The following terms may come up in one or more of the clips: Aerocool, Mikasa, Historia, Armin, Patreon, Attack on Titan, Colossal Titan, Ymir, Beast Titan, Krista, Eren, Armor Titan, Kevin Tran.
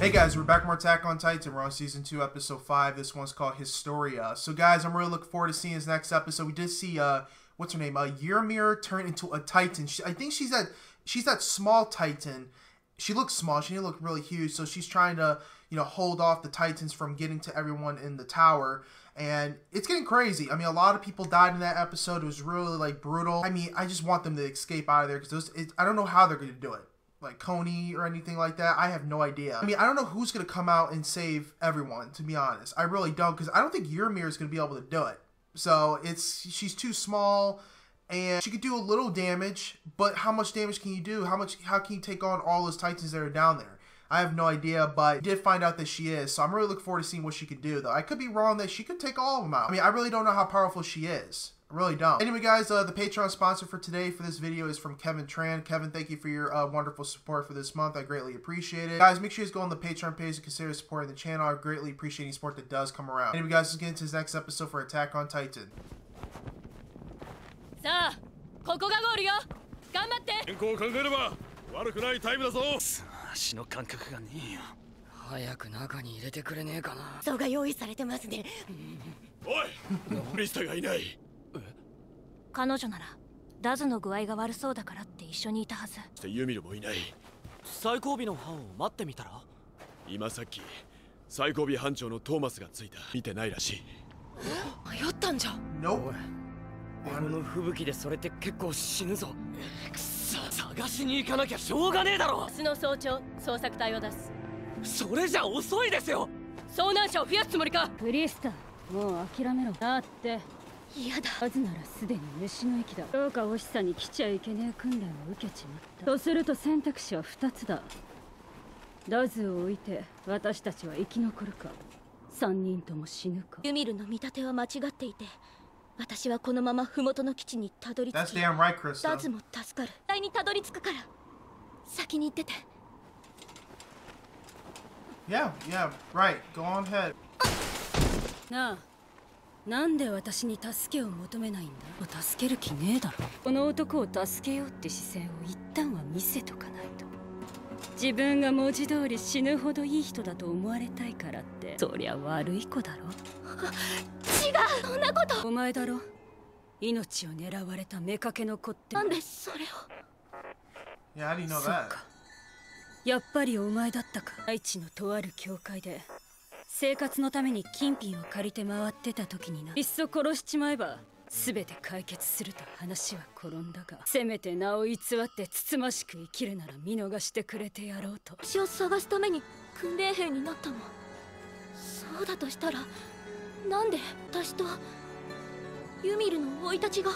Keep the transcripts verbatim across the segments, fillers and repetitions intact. Hey guys, we're back from Attack on Titan. We're on Season two, Episode five. This one's called Historia. So guys, I'm really looking forward to seeing this next episode. We did see, uh, what's her name? Uh, Ymir turn into a Titan. She, I think she's that, she's that small Titan. She looks small. She didn't look really huge. So she's trying to, you know, hold off the Titans from getting to everyone in the tower. And it's getting crazy. I mean, a lot of people died in that episode. It was really, like, brutal. I mean, I just want them to escape out of there because I don't know how they're going to do it. Like Coney or anything like that. I have no idea. I mean, I don't know who's going to come out and save everyone, to be honest. I really don't, because I don't think Ymir is going to be able to do it. So it's, she's too small and she could do a little damage, but how much damage can you do? How much, how can you take on all those Titans that are down there? I have no idea, but I did find out that she is. So I'm really looking forward to seeing what she could do though. I could be wrong that she could take all of them out. I mean, I really don't know how powerful she is. Really dumb. Anyway, guys, uh, the Patreon sponsor for today for this video is from Kevin Tran. Kevin, thank you for your uh, wonderful support for this month. I greatly appreciate it. Guys, make sure you guys go on the Patreon page and consider supporting the channel. I greatly appreciate any support that does come around. Anyway, guys, let's get into this next episode for Attack on Titan.彼女ならダズの具合が悪そうだからって一緒にいたはず。ユミルもいない。最後尾の班を待ってみたら。今さっき最後尾班長のトーマスがついた。見てないらしい。迷ったんじゃ。No。あの吹雪でそれって結構死ぬぞ。くそ。探しに行かなきゃしょうがねえだろ。明日の早朝捜索隊を出す。それじゃ遅いですよ。遭難者を増やすつもりか。クリスタ、もう諦めろ。だって。嫌だ。アズならすでに虫の息だ。どうかおしさに来ちゃいけねえ訓練を受けちまった。とすると選択肢は二つだ。ダズを置いて私たちは生き残るか、三人とも死ぬか。ユミルの見立ては間違っていて、私はこのまま麓の基地にたどり着き、ダズも助かる。大にたどり着くから、先に行ってて。Yeah, yeah, right. Go on ahead. なあ。なんで私に助けを求めないんだ。もう助ける気ねえだろ。この男を助けようって姿勢を一旦は見せとかないと。自分が文字通り死ぬほどいい人だと思われたいからって。そりゃ悪い子だろ。違う。そんなこと。お前だろ。命を狙われた目かけの子って。なんでそれを。いや、I didn't know that。そっか。やっぱりお前だったか。愛知のとある教会で。生活のために金品を借りて回ってた時にな。いっそ殺しちまえば全て解決すると話は転んだが、せめて名を偽ってつつましく生きるなら見逃してくれてやろうと。血を探すために訓練兵になったの。そうだとしたらなんで私とユミルの生い立ちが。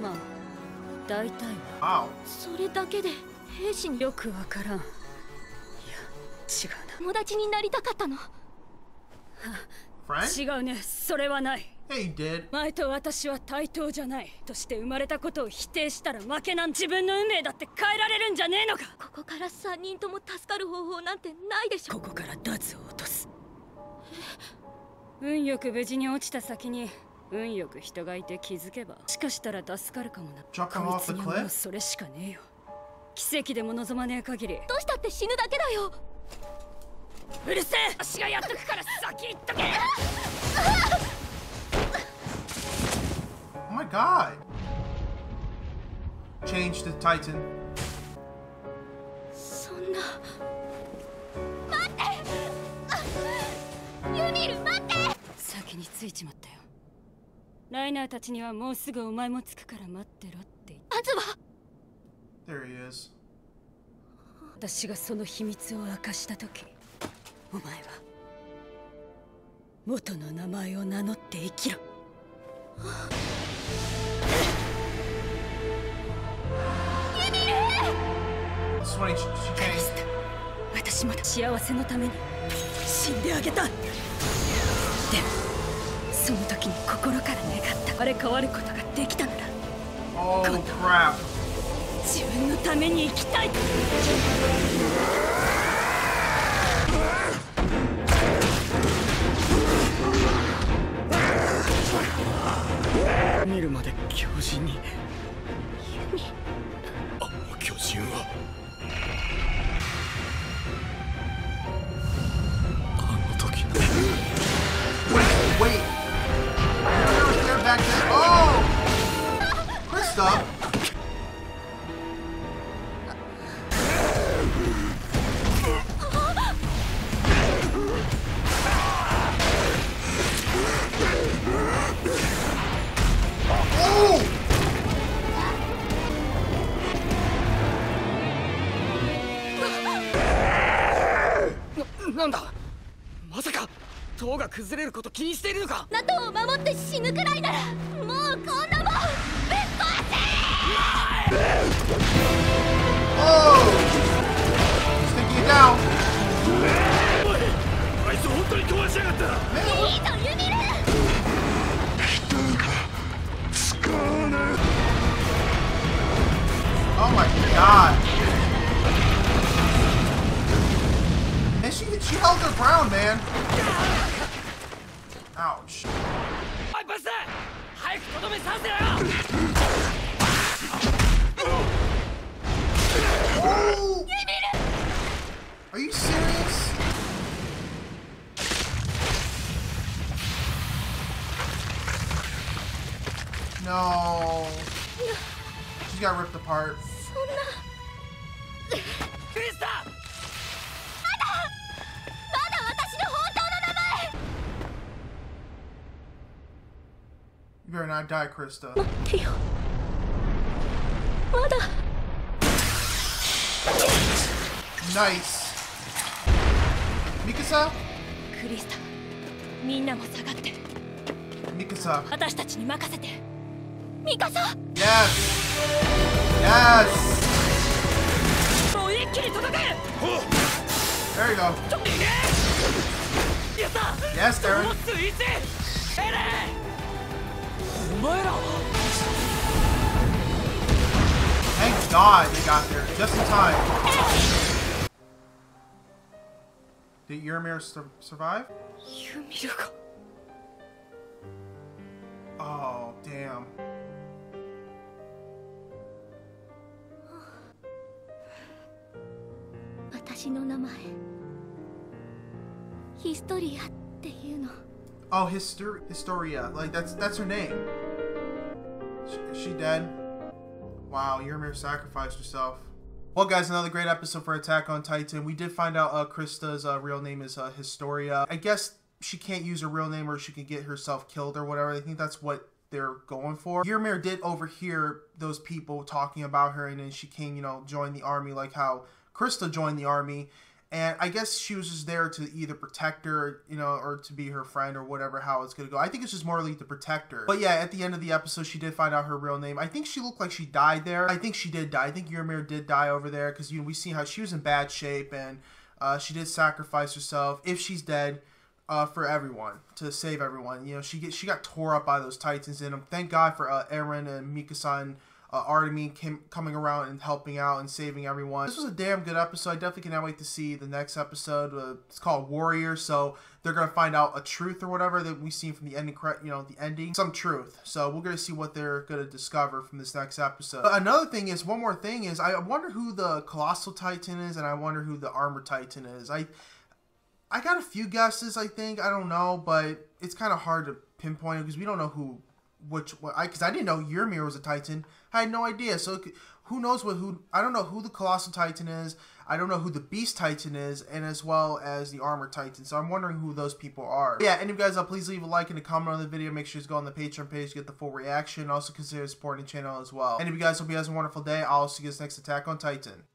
まあ大体はそれだけで兵士に。よくわからん。違うな。友達になりたかったの。違うね。それはない。前と私は対等じゃない。として生まれたことを否定したら負けなん。自分の運命だって変えられるんじゃねえのか。ここから三人とも助かる方法なんてないでしょ。ここから脱を落とす。運よく無事に落ちた先に運よく人がいて気づけば、しかしたら助かるかもな。こいつにはもうそれしかねえよ。奇跡でも望まねえ限り。どうしたって死ぬだけだよ。うるせえ。足がやっとくから先行っとけ。Oh my god. Change the Titan. そんな。待って。ユミル待って。先に着いちまったよ。ライナーたちにはもうすぐお前も着くから待ってろって。アズは。There he is. 私がその秘密を明かしたとき。お前は元の名前を名乗って生きろ。ユミル！クリスタ、私も幸せのために死んであげた。でもその時に心から願ったあれ変わることができたなら、今度自分のために生きたい。見るまで巨人に。ユミ。あの巨人は。なんだ。まさか塔が崩れること気にしているのか。ナトーを守って死ぬくらいならもうこんなもんぶっ壊せ。おお。Sticky down。あいつ本当に壊しやがった。いいとユミル。人が使わない。Oh my god. And she, she held her ground, man. Ouch. Oh. Are you serious? No. She got ripped apart. Krista! You better not die, Krista. Nice. Mikasa? Krista. Mikasa. Mikasa. Yes. Yes. There you go. Yes, Eren. Thank God they got there just in time. Did Ymir sur survive? Oh, damn. Historia. Oh, Histor Historia. Like, that's that's her name. Is she dead? Wow, Ymir sacrificed herself. Well, guys, another great episode for Attack on Titan. We did find out uh, Krista's uh, real name is uh, Historia. I guess she can't use her real name or she can get herself killed or whatever. I think that's what they're going for. Ymir did overhear those people talking about her, and then she came, you know, join the army like how Krista joined the army. And I guess she was just there to either protect her, you know, or to be her friend or whatever, how it's going to go. I think it's just more like to protect her. But yeah, at the end of the episode, she did find out her real name. I think she looked like she died there. I think she did die. I think Ymir did die over there because, you know, we see how she was in bad shape and uh, she did sacrifice herself, if she's dead, uh, for everyone, to save everyone. You know, she, get, she got tore up by those Titans in them. Thank God for uh, Eren and Mikasa. Uh, Armin came, coming around and helping out and saving everyone. This was a damn good episode. I definitely cannot wait to see the next episode. Uh, it's called Warrior, so they're gonna find out a truth or whatever that we've seen from the ending, you know, the ending, some truth. So we're gonna see what they're gonna discover from this next episode. But another thing is, one more thing is, I wonder who the Colossal Titan is, and I wonder who the Armor Titan is. I, I got a few guesses. I think I don't know, but it's kind of hard to pinpoint because we don't know who. Which, I because I didn't know Ymir was a Titan. I had no idea. So could, who knows what who? I don't know who the Colossal Titan is. I don't know who the Beast Titan is, and as well as the Armor Titan. So I'm wondering who those people are. But yeah, and you guys, uh, please leave a like and a comment on the video. Make sure you go on the Patreon page to get the full reaction. Also consider supporting the channel as well. And if you guys hope you guys have a wonderful day. I'll see you guys next Attack on Titan.